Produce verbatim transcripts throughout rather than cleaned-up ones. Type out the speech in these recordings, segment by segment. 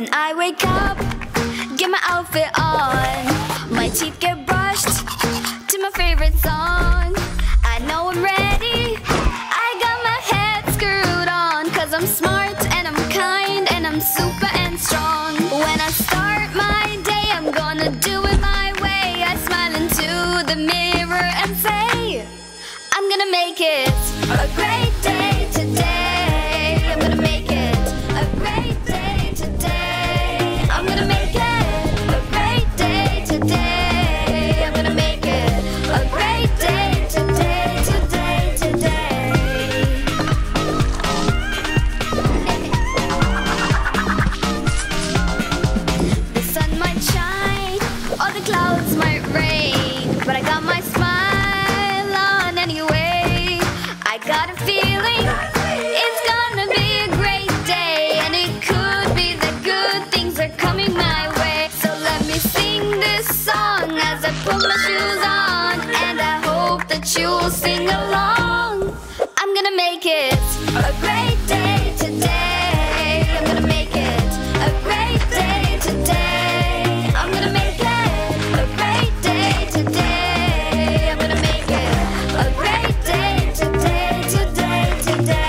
when I wake up, get my outfit on. My teeth get brushed to my favorite song. I know I'm ready, I got my head screwed on. 'Cause I'm smart and I'm kind and I'm super and strong. When I start my day, I'm gonna do it my way. I smile into the mirror and say, I'm gonna make it a great day today. Put my shoes on, and I hope that you'll sing along. I'm gonna make it a great day today. I'm gonna make it a great day today. I'm gonna make it a great day today. I'm gonna make it a great day today, today, today.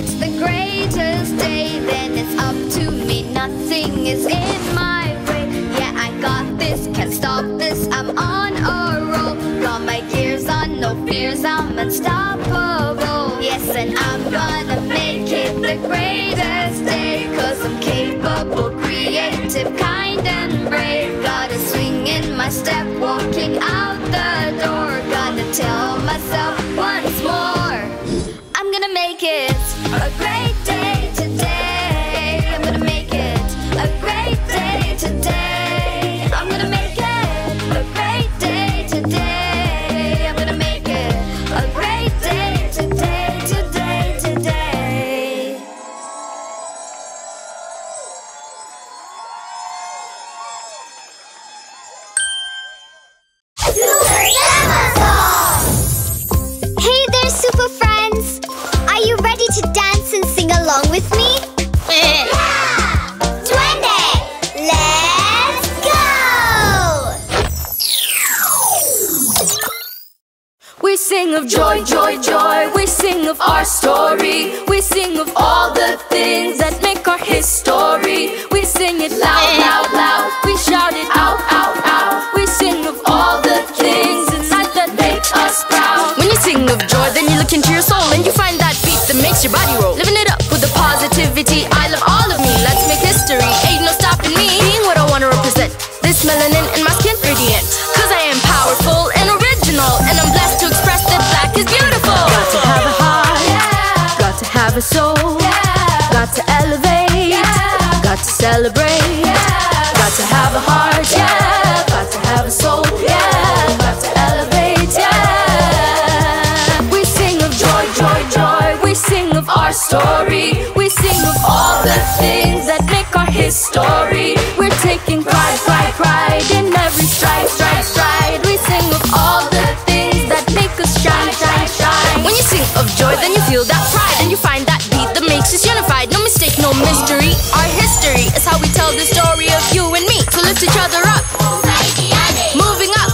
It's the greatest day, then it's up to me. Nothing is in my way. Yeah, I got this, can't stop this. I'm on a roll. Got my gears on, no fears, I'm unstoppable. Yes, and I'm gonna make it the greatest day. 'Cause I'm capable, creative, kind and brave. Gotta swing in my step, walking out the door. Gotta tell myself once more, I'm gonna make it a great day today. I'm gonna make it a great day today. I'm gonna make it a great day today. I'm gonna make it a great day today, today, today. Super Amazon! Hey there, super friends! Are you ready to dance and sing along with me? Yeah! Duende! Let's go! We sing of joy, joy, joy. We sing of our story. We sing of all the things that make our history. We sing it loud, loud, loud. We shout it out, out, out. We sing of all the things inside that make us proud. When you sing of joy, then you look into your soul and you find that that makes your body roll. Living it up with the positivity. I love all of me. Let's make history. Ain't no stopping me. Being what I want to represent. This melanin in my skin radiant. 'Cause I am powerful and original. And I'm blessed to express that black is beautiful. Got to have a heart. Yeah. Got to have a soul. Yeah. Got to elevate. Yeah. Got to celebrate. Yeah. Got to have a heart. Yeah. Got to have a soul. Yeah. Got to elevate. Yeah. We sing of joy, joy, joy. We sing of our story. We sing of all the things that make our history. We're taking pride, pride, pride in every stride, stride, stride. We sing of all the things that make us shine, shine, shine. When you sing of joy, then you feel that pride, and you find that beat that makes us unified. No mistake, no mystery. Our history is how we tell the story of you and me. So lift each other up, moving up.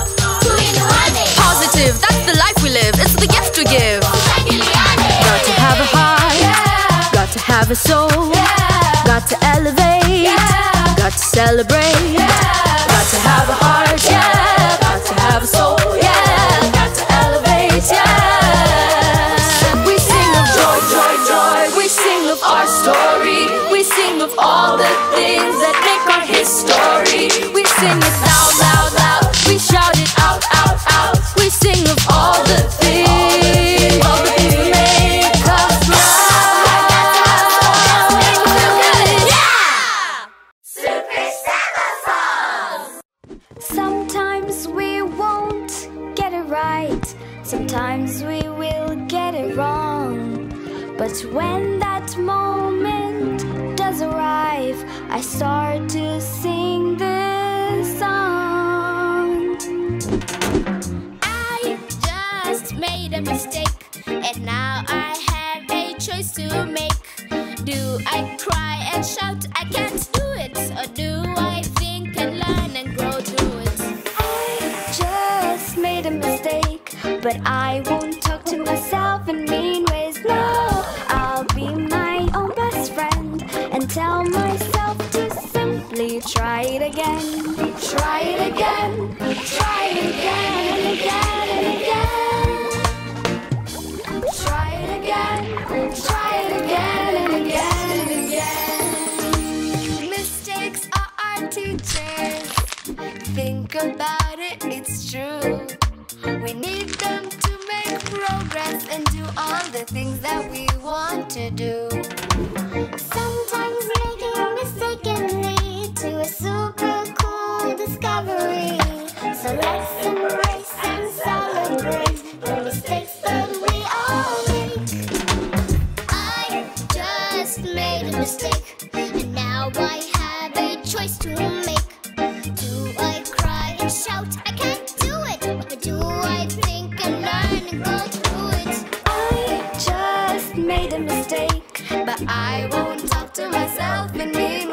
Positive, that's the life we live. It's the gift we give. Got to have a heart, yeah. Got to have a soul, yeah. Got to elevate, yeah. Got to celebrate, yeah. Got to have a heart, yeah. Got to have a soul, yeah. Got to elevate, yeah. We sing of joy, joy, joy. We sing of our story. We sing of all the things that make our history. We sing it loud, loud, loud. We shout it out, out, out. We sing of all the things. Sometimes we will get it wrong, but when that moment does arrive, I start to sing this song. I mistake, and now I have a choice to make. Do I cry and shout I can't do it, or do I think and learn and grow through it? I just made a mistake, but I won't talk to myself in mean ways. No, I'll be my own best friend and tell myself to simply try it again. Try it again, try it again and again and again. Try it again, try it again and again and again. Mistakes are our teachers. Think about it, it's true. We need them to make progress and do all the things that we want to do. Sometimes making a mistake can lead to a super cool discovery. So let's embrace and celebrate the mistakes that we all make. I just made a mistake, and now I have a choice to make. Do I cry and shout I can't do it, or do I think and learn and go through it? I just made a mistake, but I won't talk to myself in mean ways.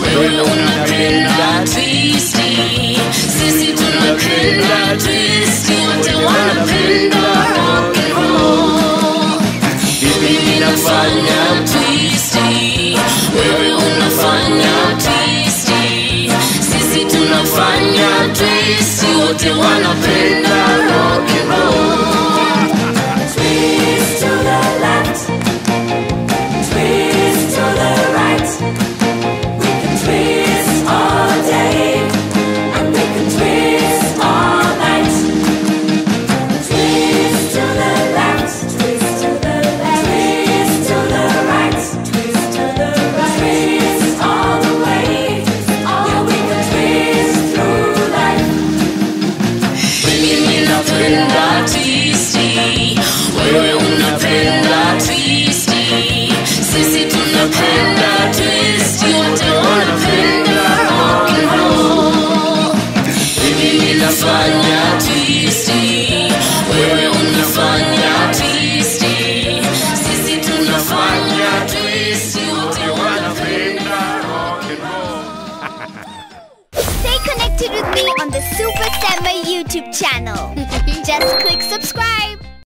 With me on the Super Summer YouTube channel. Just click subscribe.